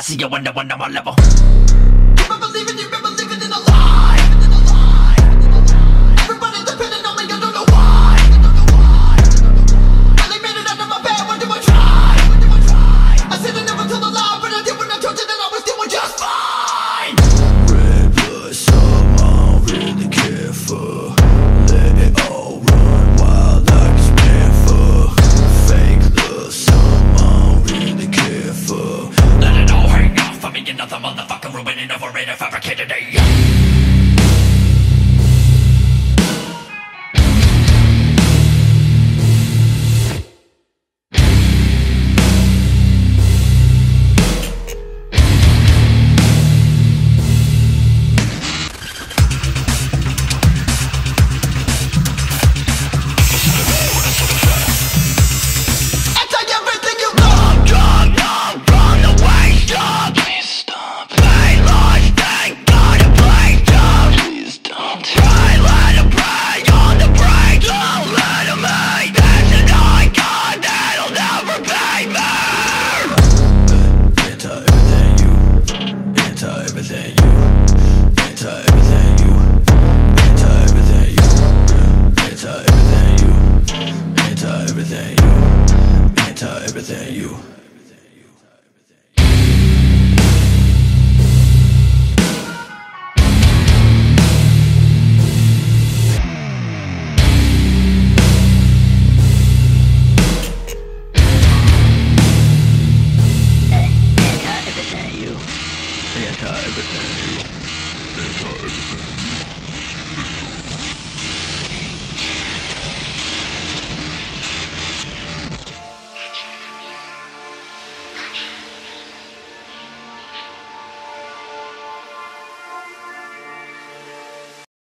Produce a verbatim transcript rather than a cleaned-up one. I see you on the one on my level.